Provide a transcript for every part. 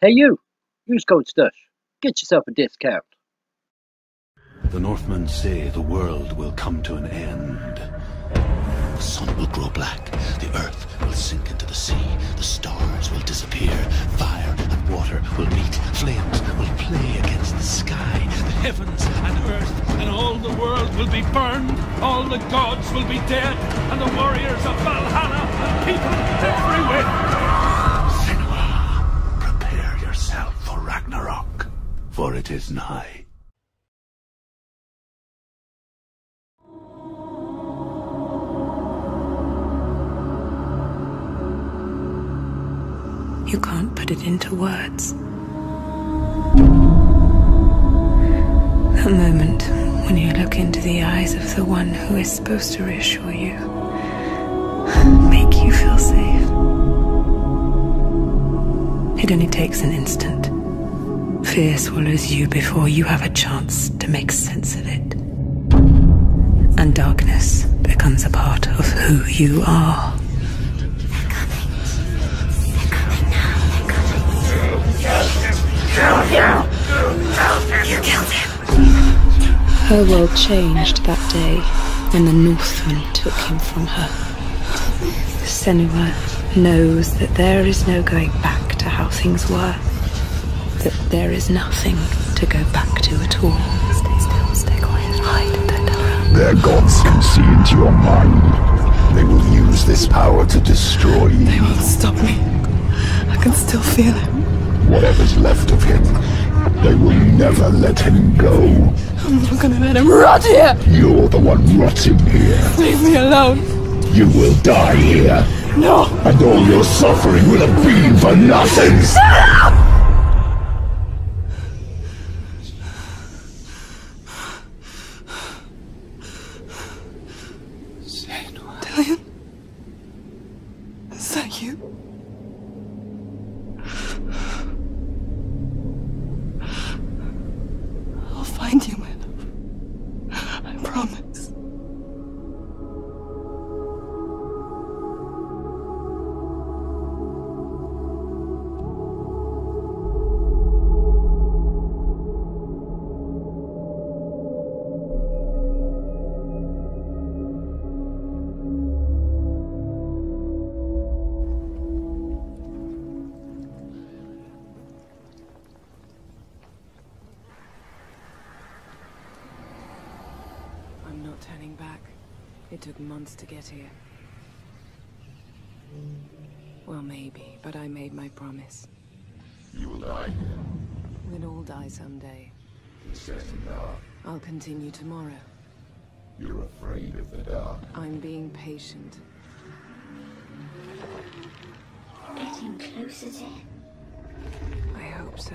Hey you! Use Code Stush. Get yourself a discount. The Northmen say the world will come to an end. The sun will grow black, the earth will sink into the sea, the stars will disappear, fire and water will meet, flames will play against the sky, the heavens and earth and all the world will be burned, all the gods will be dead, and the warriors of Valhalla and people everywhere! For it is nigh. You can't put it into words. That moment when you look into the eyes of the one who is supposed to reassure you, make you feel safe. It only takes an instant. Fear swallows you before you have a chance to make sense of it. And darkness becomes a part of who you are. They're coming. They're coming now. They're coming. You killed him. Her world changed that day when the Northmen took him from her. Senua knows that there is no going back to how things were. That there is nothing to go back to at all. Stay still, stay quiet, hide, don't tell her. Their gods concealed your mind. They will use this power to destroy you. They won't stop me. I can still feel him. Whatever's left of him, they will never let him go. I'm not gonna let him rot here! You're the one rotting here. Leave me alone. You will die here. No! And all your suffering will have been for nothing! Shut up! Turning back. It took months to get here. Well, maybe, but I made my promise. You will die. We'll all die someday. It's getting dark. I'll continue tomorrow. You're afraid of the dark. I'm being patient. Getting closer to him. I hope so.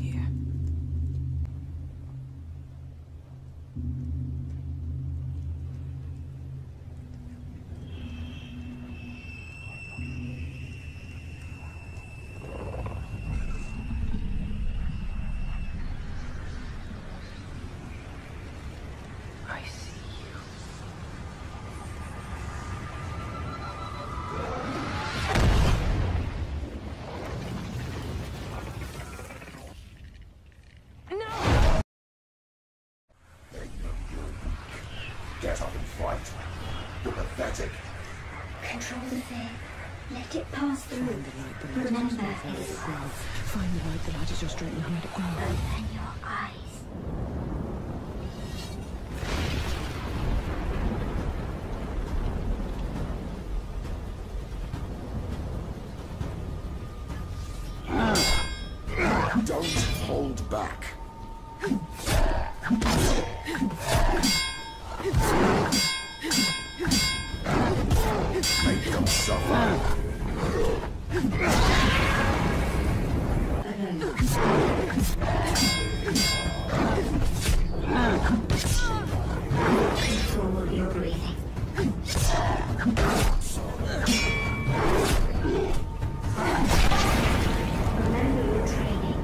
Here. I see you. Get up and fight. You're pathetic. Control the fear. Let it pass through. Remember, it's love. Find the light that lies your straight and hide it grow. Open your eyes. Don't hold back. Make them suffer. Control your breathing. Remember your training.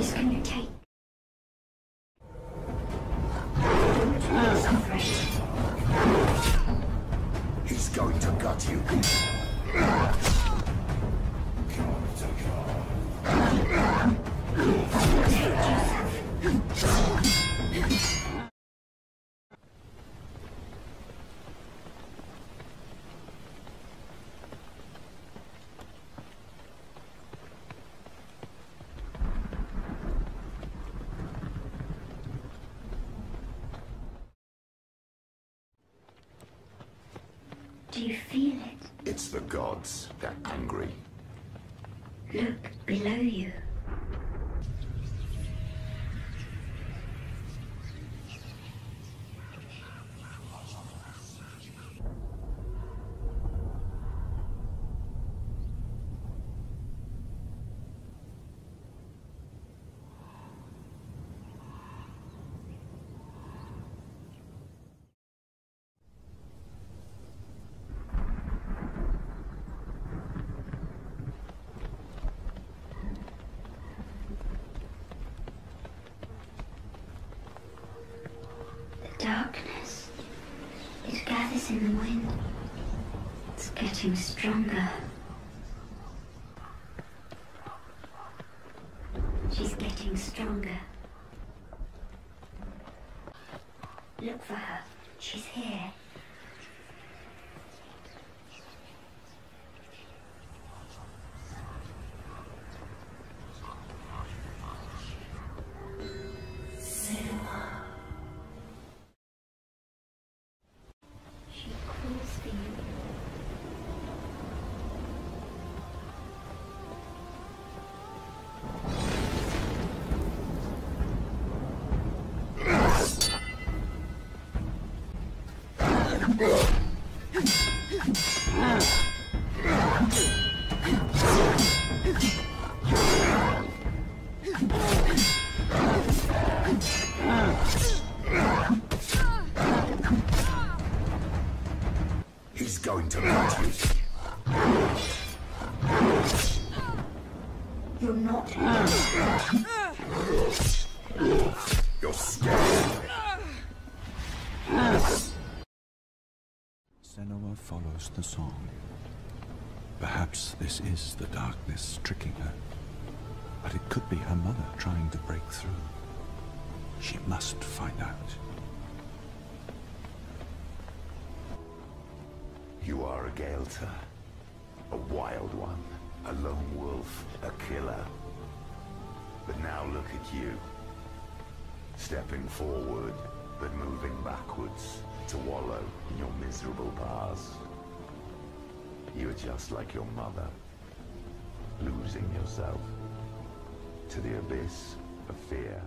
this gonna take? He's going to gut you. Do you feel it? It's the gods. They're angry. Look below you. Darkness. It gathers in the wind. It's getting stronger. She's getting stronger. Look for her. She's here. He's going to hurt you. You're not. You're scared. Senua follows the song. Perhaps this is the darkness tricking her. But it could be her mother trying to break through. She must find out. You are a Gaeltar. A wild one. A lone wolf. A killer. But now look at you. Stepping forward, but moving backwards to wallow in your miserable past. You are just like your mother, losing yourself to the abyss of fear.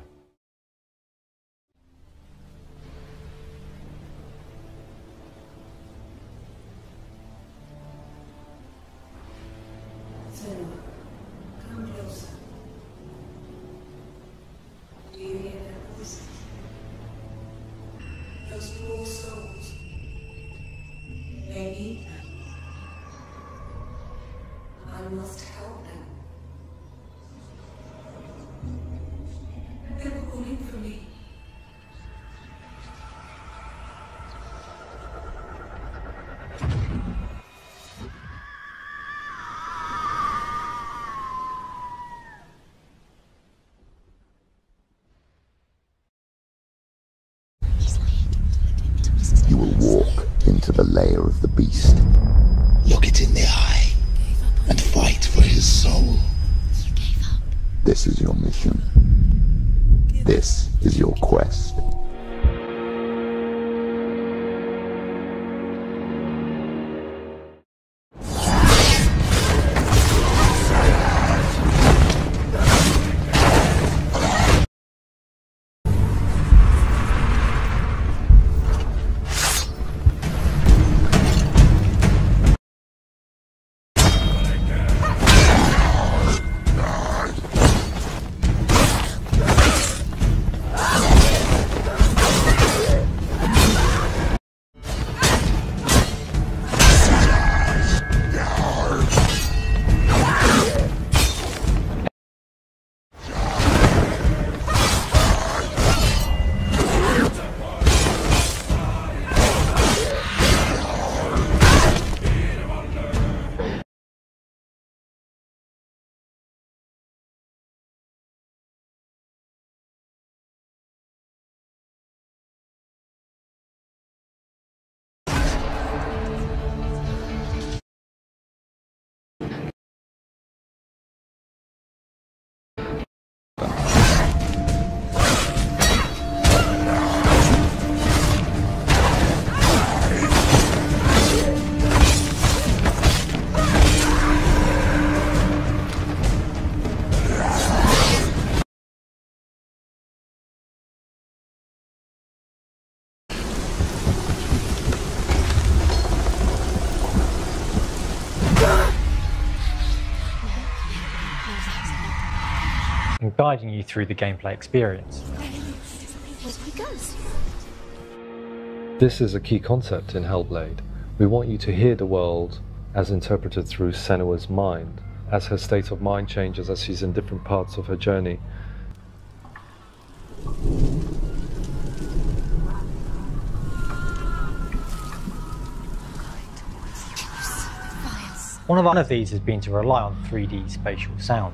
You will walk into the lair of the beast. Look it in the eye and fight for his soul. This is your mission. This is your quest. and guiding you through the gameplay experience. This is a key concept in Hellblade. We want you to hear the world as interpreted through Senua's mind, as her state of mind changes as she's in different parts of her journey. One of these has been to rely on 3D spatial sound.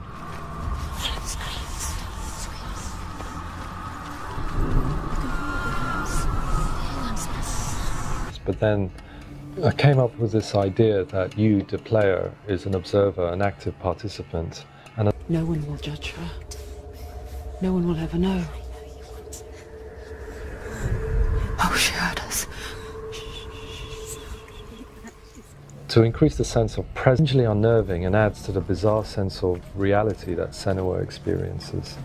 But then I came up with this idea that you, the player, is an observer, an active participant. And no one will judge her. No one will ever know. Oh, she heard us. To increase the sense of presence, potentially unnerving, and adds to the bizarre sense of reality that Senua experiences.